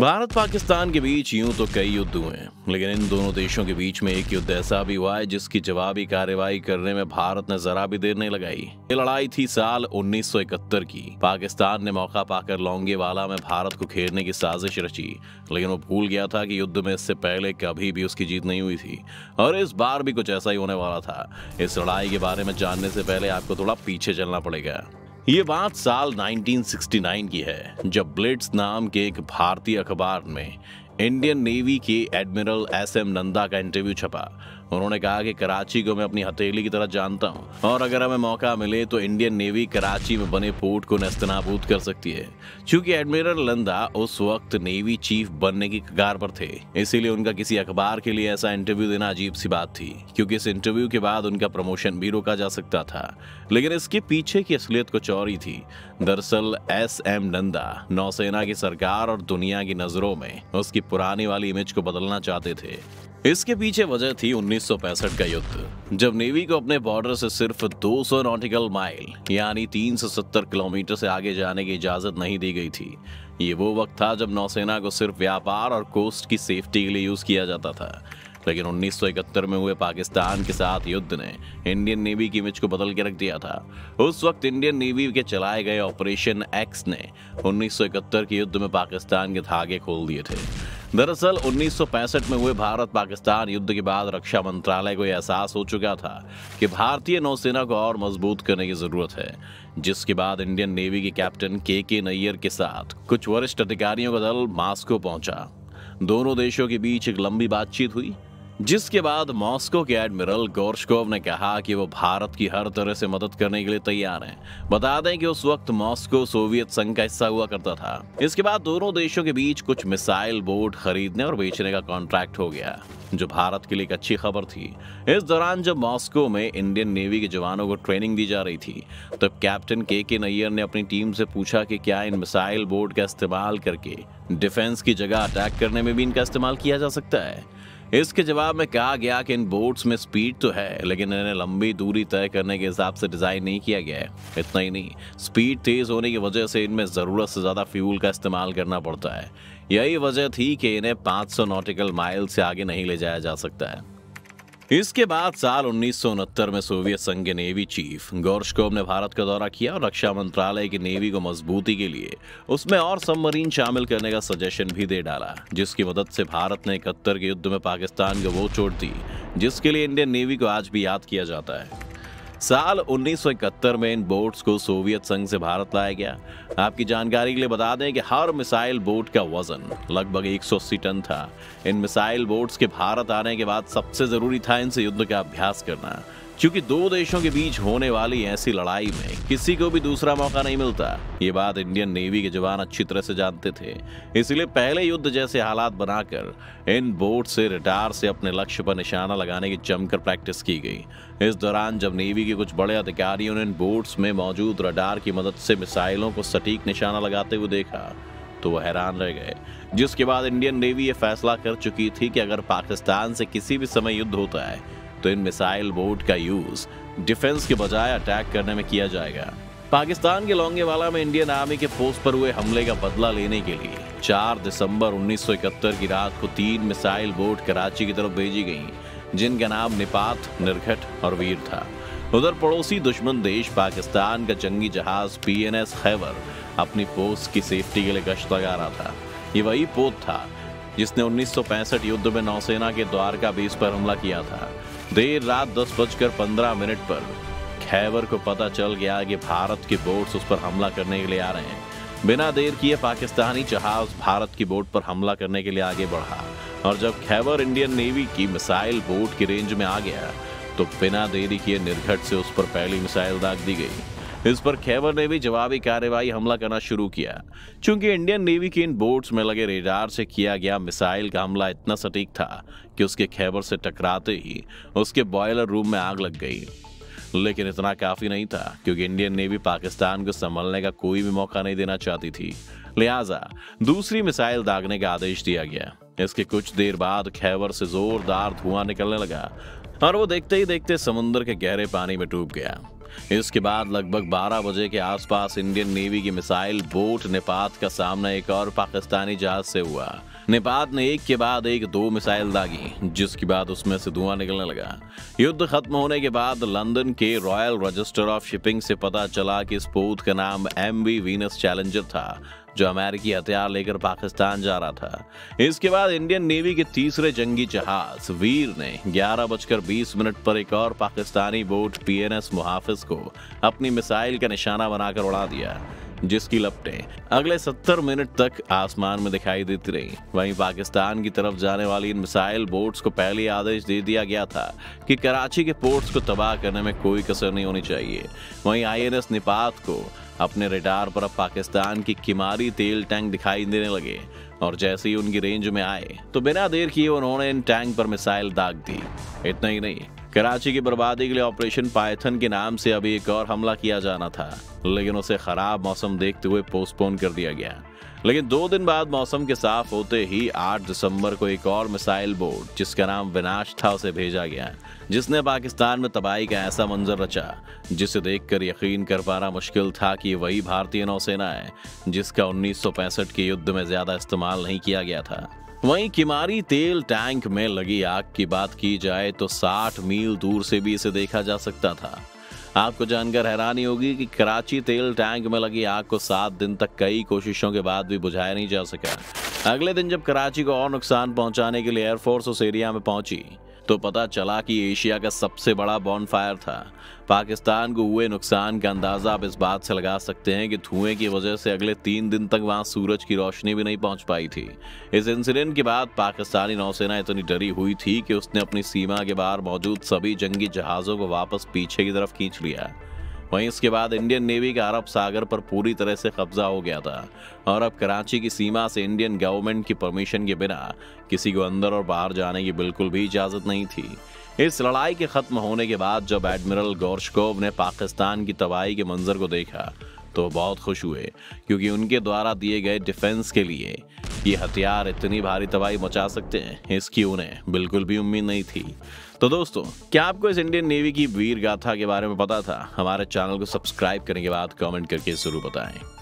भारत पाकिस्तान के बीच यूं तो कई युद्ध हुए हैं, लेकिन इन दोनों देशों के बीच में एक युद्ध ऐसा भी हुआ है जिसकी जवाबी कार्रवाई करने में भारत ने जरा भी देर नहीं लगाई। ये लड़ाई थी साल 1971 की। पाकिस्तान ने मौका पाकर लोंगेवाला में भारत को घेरने की साजिश रची, लेकिन वो भूल गया था कि युद्ध में इससे पहले कभी भी उसकी जीत नहीं हुई थी और इस बार भी कुछ ऐसा ही होने वाला था। इस लड़ाई के बारे में जानने से पहले आपको थोड़ा पीछे चलना पड़ेगा। ये बात साल 1969 की है, जब ब्लेड्स नाम के एक भारतीय अखबार में इंडियन नेवी के एडमिरल SM नंदा का इंटरव्यू छपा। उन्होंने कहा कि कराची को मैं अपनी हथेली की तरह जानता हूं और अगर हमें मौका मिले तो इंडियन नेवी कराची में बने पोर्ट को नेस्तनाबूद कर सकती है। चूंकि एडमिरल नंदा उस वक्त नेवी चीफ बनने की कगार पर थे, इसीलिए उनका किसी अखबार के लिए ऐसा इंटरव्यू देना अजीब सी बात थी, क्योंकि इस इंटरव्यू के बाद उनका प्रमोशन भी रोका जा सकता था। लेकिन इसके पीछे की असलियत कुछ और ही थी। दरअसल SM नंदा नौसेना की सरकार और दुनिया की नजरों में उसकी पुरानी वाली इमेज को बदलना चाहते थे। इसके पीछे वजह थी 1965 का युद्ध, जब नेवी को अपने बॉर्डर से सिर्फ 200 नॉटिकल माइल यानी 370 किलोमीटर से आगे जाने की इजाजत नहीं दी गई थी। ये वो वक्त था जब नौसेना को सिर्फ व्यापार और कोस्ट की सेफ्टी के लिए यूज किया जाता था, लेकिन 1971 में हुए पाकिस्तान के साथ युद्ध ने इंडियन नेवी की इमेज को बदल के रख दिया था। उस वक्त इंडियन नेवी के चलाए गए ऑपरेशन एक्स ने 1971 के युद्ध में पाकिस्तान के धागे खोल दिए थे। दरअसल 1965 में हुए भारत पाकिस्तान युद्ध के बाद रक्षा मंत्रालय को यह एहसास हो चुका था कि भारतीय नौसेना को और मजबूत करने की जरूरत है, जिसके बाद इंडियन नेवी के कैप्टन KK नैयर के साथ कुछ वरिष्ठ अधिकारियों का दल मॉस्को पहुंचा। दोनों देशों के बीच एक लंबी बातचीत हुई, जिसके बाद मॉस्को के एडमिरल गोर्शकोव ने कहा कि वो भारत की हर तरह से मदद करने के लिए तैयार हैं। बता दें कि उस वक्त मॉस्को सोवियत संघ का हिस्सा हुआ करता था। इसके बाद दोनों देशों के बीच कुछ मिसाइल बोट खरीदने और बेचने का कॉन्ट्रैक्ट हो गया, जो भारत के लिए एक अच्छी खबर थी। इस दौरान जब मॉस्को में इंडियन नेवी के जवानों को ट्रेनिंग दी जा रही थी, तब कैप्टन KK नैयर ने अपनी टीम से पूछा कि क्या इन मिसाइल बोट का इस्तेमाल करके डिफेंस की जगह अटैक करने में भी इनका इस्तेमाल किया जा सकता है। इसके जवाब में कहा गया कि इन बोट्स में स्पीड तो है, लेकिन इन्हें लंबी दूरी तय करने के हिसाब से डिज़ाइन नहीं किया गया है। इतना ही नहीं, स्पीड तेज़ होने की वजह से इनमें ज़रूरत से ज़्यादा फ्यूल का इस्तेमाल करना पड़ता है। यही वजह थी कि इन्हें 500 नॉटिकल माइल से आगे नहीं ले जाया जा सकता है। इसके बाद साल 1969 में सोवियत संघ के नेवी चीफ गोर्शकोव ने भारत का दौरा किया और रक्षा मंत्रालय की नेवी को मजबूती के लिए उसमें और सबमरीन शामिल करने का सजेशन भी दे डाला, जिसकी मदद से भारत ने 71 के युद्ध में पाकिस्तान को वो चोट दी जिसके लिए इंडियन नेवी को आज भी याद किया जाता है। साल 1971 में इन बोट्स को सोवियत संघ से भारत लाया गया। आपकी जानकारी के लिए बता दें कि हर मिसाइल बोट का वजन लगभग 180 टन था। इन मिसाइल बोट्स के भारत आने के बाद सबसे ज़रूरी था इनसे युद्ध का अभ्यास करना, क्योंकि दो देशों के बीच होने वाली ऐसी लड़ाई में किसी को भी दूसरा मौका नहीं मिलता। ये बात इंडियन नेवी के जवान अच्छी तरह से जानते थे, इसलिए पहले युद्ध जैसे हालात बनाकर इन बोट से रडार से अपने लक्ष्य पर निशाना लगाने की जमकर प्रैक्टिस की गई। इस दौरान जब नेवी के कुछ बड़े अधिकारियों ने इन बोट्स में मौजूद रडार की मदद से मिसाइलों को सटीक निशाना लगाते हुए देखा तो वह हैरान रह गए, जिसके बाद इंडियन नेवी ये फैसला कर चुकी थी कि अगर पाकिस्तान से किसी भी समय युद्ध होता है तो इन मिसाइल बोट का यूज डिफेंस के बजाय अटैक करने में किया जाएगा। पाकिस्तान के लोंगेवाला में इंडियन आर्मी के पोस्ट पर हुए हमले का बदला लेने के लिए 4 दिसंबर 1971 की रात को 3 मिसाइल बोट कराची की तरफ भेजी गईं, जिनका नाम निपात, निर्घट और वीर था। उधर पड़ोसी दुश्मन देश पाकिस्तान का जंगी जहाज PNS खैबर अपनी पोस्ट की सेफ्टी के लिए गश्त लगा रहा था। ये वही पोस्ट था जिसने 1965 युद्ध में नौसेना के द्वारका बेस पर हमला किया था। देर रात 10:15 पर खैबर को पता चल गया कि भारत के बोट्स उस पर हमला करने के लिए आ रहे हैं। बिना देर किए पाकिस्तानी जहाज भारत की बोट पर हमला करने के लिए आगे बढ़ा और जब खैबर इंडियन नेवी की मिसाइल बोट की रेंज में आ गया तो बिना देरी किए निर्घट से उस पर पहली मिसाइल दाग दी गई। इस पर खैबर ने भी जवाबी कार्रवाई हमला करना शुरू किया। चूंकि इंडियन नेवी की इन बोट्स में लगे रेडार से किया गया मिसाइल का हमला इतना सटीक था कि उसके खैबर से टकराते ही उसके बॉयलर रूम में आग लग गई। लेकिन इतना काफ़ी नहीं था, क्योंकि इंडियन नेवी पाकिस्तान को संभलने का कोई भी मौका नहीं देना चाहती थी, लिहाजा दूसरी मिसाइल दागने का आदेश दिया गया। इसके कुछ देर बाद खैबर से जोरदार धुआं निकलने लगा और वो देखते ही देखते समुद्र के गहरे पानी में डूब गया। इसके बाद लगभग 12 बजे के आसपास इंडियन नेवी की मिसाइल बोट निपात का सामना एक और पाकिस्तानी जहाज से हुआ। निपात ने एक के बाद एक दो मिसाइल दागी, जिसके बाद उसमें से धुआं निकलने लगा। युद्ध खत्म होने के बाद लंदन के रॉयल रजिस्टर ऑफ शिपिंग से पता चला कि इस पोत का नाम MV वीनस चैलेंजर था, जो अमेरिकी हथियार लेकर पाकिस्तान जा रहा था। इसके बाद इंडियन नेवी के तीसरे जंगी जहाज वीर ने 11:20 पर एक और पाकिस्तानी बोट PNS मुहाफिज को अपनी मिसाइल का निशाना बनाकर उड़ा दिया, जिसकी लपटें अगले 70 मिनट तक आसमान में दिखाई देती रहीं। वहीं पाकिस्तान की तरफ जाने वाली इन मिसाइल बोट्स को पहले आदेश दे दिया गया था कि कराची के पोर्ट्स को तबाह करने में कोई कसर नहीं होनी चाहिए। वहीं INS निपात को अपने रडार पर अब पाकिस्तान की किमारी तेल टैंक दिखाई देने लगे, और जैसे ही उनकी रेंज में आए तो बिना देर किए उन्होंने इन टैंक पर मिसाइल दाग दी। इतना ही नहीं, कराची की बर्बादी के लिए ऑपरेशन पाइथन के नाम से अभी एक और हमला किया जाना था, लेकिन उसे खराब मौसम देखते हुए पोस्टपोन कर दिया गया। लेकिन 2 दिन बाद मौसम के साफ होते ही 8 दिसंबर को एक और मिसाइल बोट जिसका नाम विनाश था उसे भेजा गया, जिसने पाकिस्तान में तबाही का ऐसा मंजर रचा जिसे देखकर यकीन कर पाना मुश्किल था कि वही भारतीय नौसेना है जिसका 1965 के युद्ध में ज्यादा इस्तेमाल नहीं किया गया था। वहीं किमारी तेल टैंक में लगी आग की बात की जाए तो 60 मील दूर से भी इसे देखा जा सकता था। आपको जानकर हैरानी होगी कि कराची तेल टैंक में लगी आग को 7 दिन तक कई कोशिशों के बाद भी बुझाया नहीं जा सका। अगले दिन जब कराची को और नुकसान पहुंचाने के लिए एयरफोर्स उस एरिया में पहुंची तो पता चला कि एशिया का सबसे बड़ा बॉनफायर था। पाकिस्तान को हुए नुकसान का अंदाज़ा आप इस बात से लगा सकते हैं कि धुएं की वजह से अगले 3 दिन तक वहां सूरज की रोशनी भी नहीं पहुंच पाई थी। इस इंसिडेंट के बाद पाकिस्तानी नौसेना इतनी डरी हुई थी कि उसने अपनी सीमा के बाहर मौजूद सभी जंगी जहाज़ों को वापस पीछे की तरफ खींच लिया। वहीं इसके बाद इंडियन नेवी का अरब सागर पर पूरी तरह से कब्जा हो गया था, और अब कराची की सीमा से इंडियन गवर्नमेंट की परमिशन के बिना किसी को अंदर और बाहर जाने की बिल्कुल भी इजाज़त नहीं थी। इस लड़ाई के ख़त्म होने के बाद जब एडमिरल गोर्शकोव ने पाकिस्तान की तबाही के मंजर को देखा तो बहुत खुश हुए, क्योंकि उनके द्वारा दिए गए डिफेंस के लिए ये हथियार इतनी भारी तबाही मचा सकते हैं, इसकी उन्हें बिल्कुल भी उम्मीद नहीं थी। तो दोस्तों, क्या आपको इस इंडियन नेवी की वीर गाथा के बारे में पता था? हमारे चैनल को सब्सक्राइब करने के बाद कमेंट करके ज़रूर बताएं।